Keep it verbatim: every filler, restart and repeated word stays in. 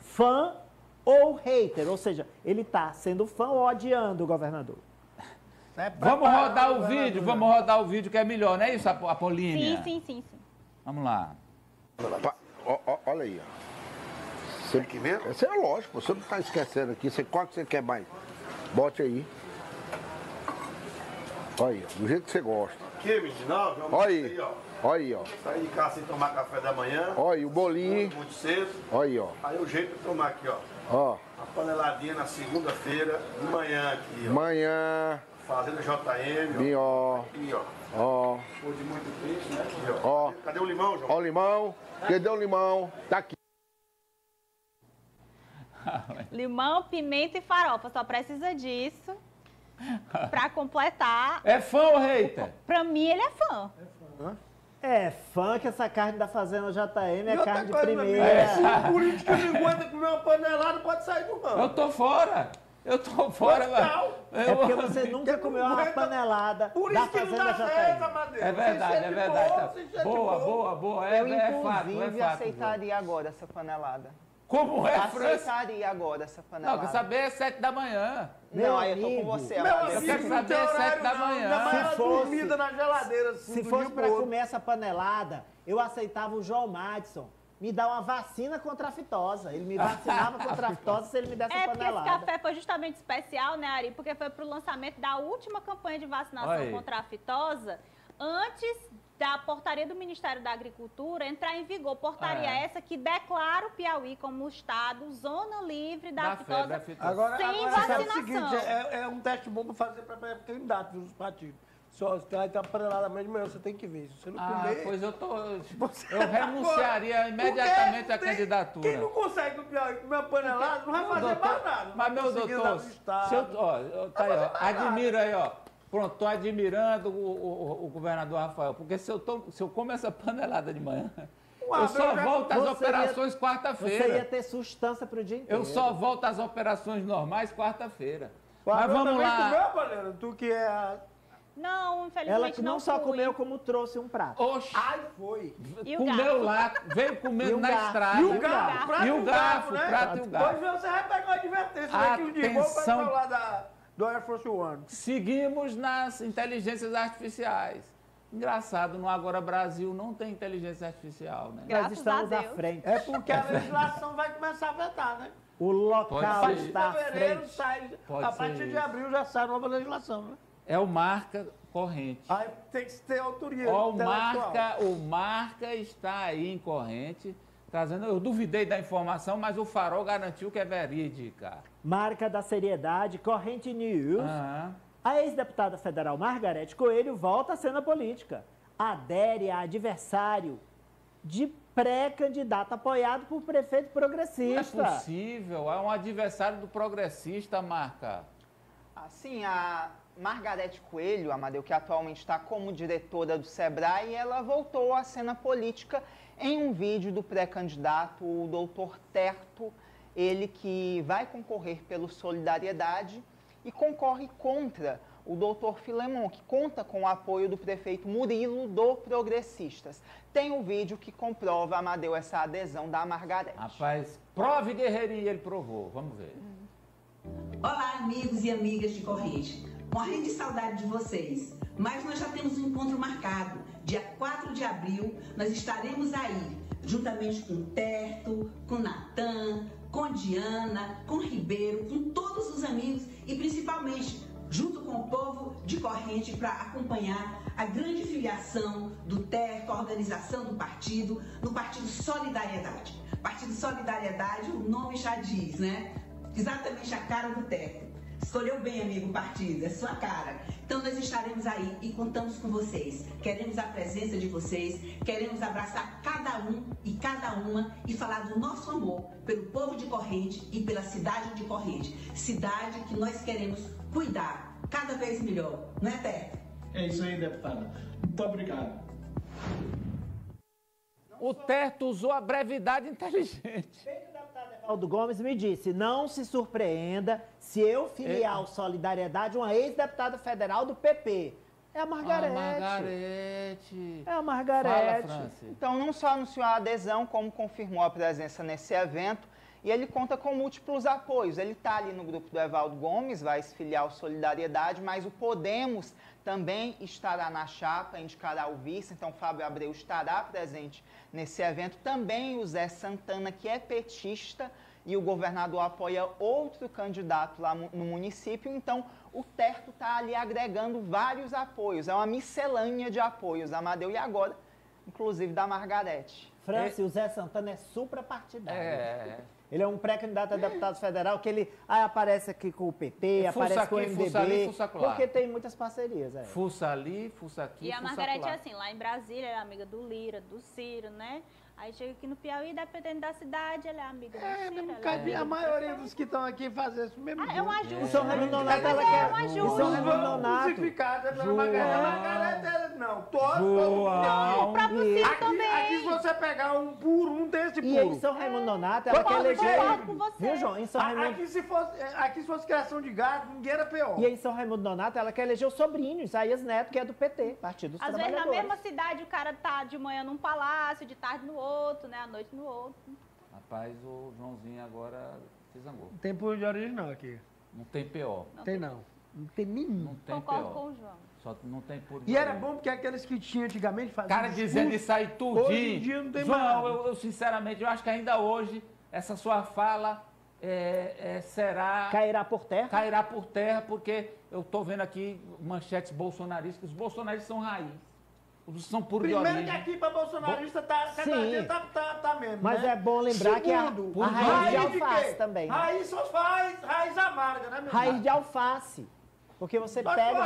Fã ou hater, ou seja, ele está sendo fã ou odiando o governador. É vamos rodar o vídeo, vamos rodar o vídeo que é melhor, não é isso, Apolínia? Sim, sim, sim, sim. Vamos lá. O, o, olha aí, ó. Você, aqui mesmo? Isso é lógico, você não está esquecendo aqui. Você, qual que você quer mais? Bote aí. Olha aí, ó, do jeito que você gosta. Que, Medinal? Olha aí, ó. Olha aí, ó. Saí de casa sem tomar café da manhã. Olha aí, o bolinho. Muito cedo. Olha aí, ó. Aí o jeito de tomar aqui, ó. Ó. Uma paneladinha na segunda-feira, de manhã aqui, ó. Manhã. Fazenda J M, ó. Bem, ó. Aqui, ó. Ó. Foi de muito triste, né? Aqui, ó. Ó. Cadê o limão, João? Ó o limão. Cadê o limão? Tá aqui. Limão, pimenta e farofa. Só precisa disso. Pra completar. É fã ou hater? Pra mim, ele é fã. É fã. Hã? É fã que essa carne da Fazenda J M é carne de primeira. É. Se o político me aguenta comer uma panelada, pode sair do ramo. Eu tô fora. Eu tô fora, velho. É porque você nunca comeu uma panelada da Fazenda J M. É verdade, é verdade. Boa, boa, boa. É, eu, inclusive, aceitaria agora essa panelada. Como é, França? Aceitaria agora essa panelada. Não, quer saber é sete da manhã. Meu não, aí eu tô com você. Meu amigo, eu quero saber é sete da manhã. Da manhã se fosse, dormida na geladeira. Se fosse pra outro. Comer essa panelada, eu aceitava o João Madison me dar uma vacina contra a aftosa. Ele me vacinava contra a aftosa se ele me desse é a panelada. É porque esse café foi justamente especial, né, Ari? Porque foi pro lançamento da última campanha de vacinação Oi. contra a aftosa, antes da portaria do Ministério da Agricultura entrar em vigor. Portaria é. essa que declara o Piauí como estado zona livre da aftosa sem agora, vacinação. É, o seguinte, é, é um teste bom para fazer para candidatos dos partidos. Só se ela está panelada mais de manhã, você tem que ver. Se você não ah, comer... Pois eu tô... Você eu tá renunciaria fora. Imediatamente à candidatura. Quem não consegue o Piauí comer uma panelada não vai fazer doutor, mais nada. Mas, meu doutor, se eu, ó, tá aí, ó, admiro aí, ó. Pronto, estou admirando o, o, o governador Rafael, porque se eu, tô, se eu como essa panelada de manhã, Uau, eu só eu volto às operações quarta-feira. Você ia ter sustância para o dia inteiro. Eu só volto às operações normais quarta-feira. Mas vamos lá. Tu, meu, tu que é a... Não, infelizmente ela que não, não só fui. comeu, como trouxe um prato. Oxi. Ai, foi. E comeu lá, veio comendo na garfo. estrada. E o garfo, e o garfo, prato e o garfo. Hoje você vai pegar uma advertência. Atenção. Vai falar da... do Air Force One. Seguimos nas inteligências artificiais. Engraçado, no Agora Brasil não tem inteligência artificial, né? Graças Nós estamos à frente. É porque a legislação vai começar a afetar, né? O local está à frente. Sai, a partir de abril já sai nova legislação, né? É o Marca Corrente. Aí tem que ter autoria o marca, o Marca está aí em Corrente. Trazendo, eu duvidei da informação, mas o Farol garantiu que é verídica. Marca da seriedade, Corrente News. Uhum. A ex-deputada federal Margareth Coelho volta à cena política. Adere a adversário de pré-candidato apoiado por prefeito progressista. Não é possível, é um adversário do progressista, Marca. Assim, a Margareth Coelho, Amadeu, que atualmente está como diretora do SEBRAE, ela voltou à cena política em um vídeo do pré-candidato, o doutor Terto, ele que vai concorrer pelo Solidariedade e concorre contra o doutor Filemon, que conta com o apoio do prefeito Murilo do Progressistas. Tem um vídeo que comprova, Amadeu, essa adesão da Margareth. Rapaz, prove guerreirinha, ele provou. Vamos ver. Olá, amigos e amigas de Corrente. Morrendo de saudade de vocês, mas nós já temos um encontro marcado. dia quatro de abril, nós estaremos aí, juntamente com o Terto, com o Natan, com a Diana, com o Ribeiro, com todos os amigos e principalmente junto com o povo de Corrente para acompanhar a grande filiação do Terto, a organização do partido, no Partido Solidariedade. Partido Solidariedade, o nome já diz, né? Exatamente a cara do Terto. Escolheu bem, amigo partido, é sua cara. Então nós estaremos aí e contamos com vocês. Queremos a presença de vocês, queremos abraçar cada um e cada uma e falar do nosso amor pelo povo de Corrente e pela cidade de Corrente. Cidade que nós queremos cuidar cada vez melhor, não é, Terto? É isso aí, deputada. Muito obrigado. O Terto usou a brevidade inteligente. Aldo Gomes me disse, não se surpreenda se eu filiar ao Solidariedade uma ex-deputada federal do P P, É a Margareth. Ah, Margareth. É a Margareth. Fala, então, não só anunciou a adesão, como confirmou a presença nesse evento. E ele conta com múltiplos apoios. Ele está ali no grupo do Evaldo Gomes, vai se filiar ao Solidariedade, mas o Podemos também estará na chapa, indicará o vice. Então, Fábio Abreu estará presente nesse evento. Também o Zé Santana, que é petista, e o governador apoia outro candidato lá no município. Então, o Terto está ali agregando vários apoios. É uma miscelânea de apoios. Amadeu e agora, inclusive, da Margareth. França, o Zé Santana é suprapartidário. É. Ele é um pré-candidato a deputado federal, que ele aí aparece aqui com o P T, fuça aparece aqui, com o M D B, fuça ali, fuça lá. Porque tem muitas parcerias. É. Fuça ali, fuça aqui, e a Margareth é assim, lá em Brasília, ela é amiga do Lira, do Ciro, né? Aí chega aqui no Piauí, dependendo da cidade, ela é amiga do é, Ciro. É, é. A maioria dos que estão aqui fazem isso mesmo. Ah, é um ajuste. São Raimundo Nonato, ela quer... É um ajuste. São Raimundo Nonato. Crucificada pela Margareth, não. Todo o próprio Ciro também. Aqui, se você pegar um puro, um desse puro. E em São Raimundo Nonato, ela quer eleger... Viu, João? Em São Raimundo... Aqui, se fosse, aqui se fosse criação de gado, ninguém era pior. E em São Raimundo Nonato, ela quer eleger o sobrinho, Isaías Neto, que é do P T, Partido Socialista. Às vezes, na mesma cidade, o cara tá de manhã num palácio, de tarde no outro. Outro, né? À noite no outro. Rapaz, o Joãozinho agora se zangou. Não tem por de original aqui. Não tem P O. Não tem, não. Não tem nenhum. Não tem P O. Com o João. Só não tem por de E original. Era bom porque aqueles que tinham antigamente faziam. Cara dizendo isso aí tudinho. Hoje em dia não tem João, mais. João, eu, eu sinceramente, eu acho que ainda hoje essa sua fala é, é, será... Cairá por terra? Cairá por terra, porque eu tô vendo aqui manchetes bolsonaristas. Os bolsonaristas são raiz. São puro primeiro que aqui para bolsonarista tá, cada dia tá, tá, tá mesmo, mas né? É bom lembrar segundo, que a, a raiz de alface de também. Né? Raiz só faz raiz amarga, né, meu? Raiz de alface. Porque você pega